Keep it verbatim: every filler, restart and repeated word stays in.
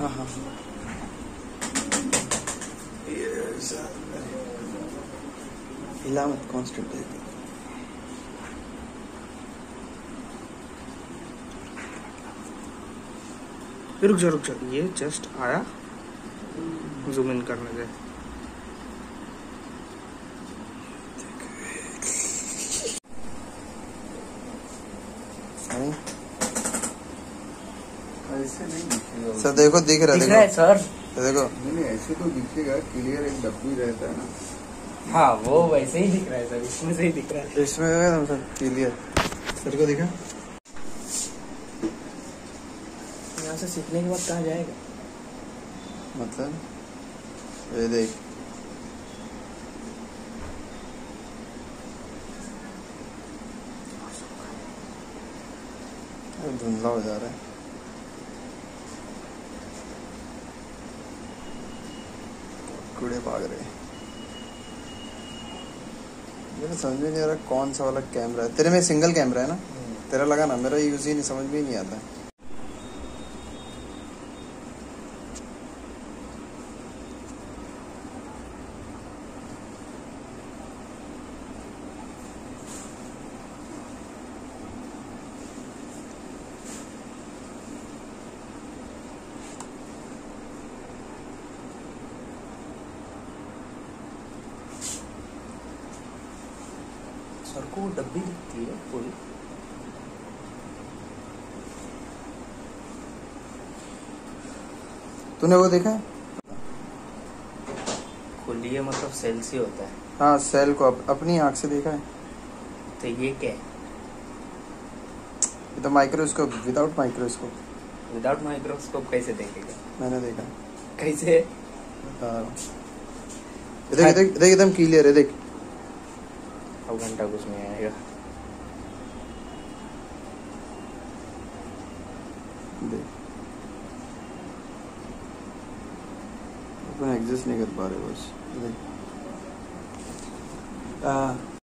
Ajá. eleventh constant date. रुक जा रुक जा ये जस्ट आया, zoom in करने दे। सर देखो दिख रहा, दिख रहा है सर, देखो नहीं ऐसे तो दिखेगा क्लियर, एक डब्बी रहता है ना। हाँ वो वैसे ही दिख रहा है सर, इसमें से ही दिख रहा है, इसमें है सर क्लियर। सर को दिखा यहाँ से सीखने के बाद कहाँ जाएगा, मतलब ये देख धुंधला हो जा रहा है। कीड़े भाग रहे हैं, मेरा समझ में नहीं आ रहा कौन सा वाला कैमरा है। तेरे में सिंगल कैमरा है ना, तेरा लगा ना, मेरा यूज ही नहीं, समझ में नहीं आता। सर को डब्बी दिखती है पूरी, तूने वो देखा है? खुली है मतलब सेल से होता है। हाँ सेल को अप, अपनी आंख से देखा है। तो ये क्या है? ये तो microscope, without microscope. Without microscope कैसे देखेगा? मैंने देखा कैसे। देख देख देख एकदम क्लियर है, देख घंटा कुछ नहीं आएगा। देख एडजस्ट नहीं कर पा रहे बस। देख आ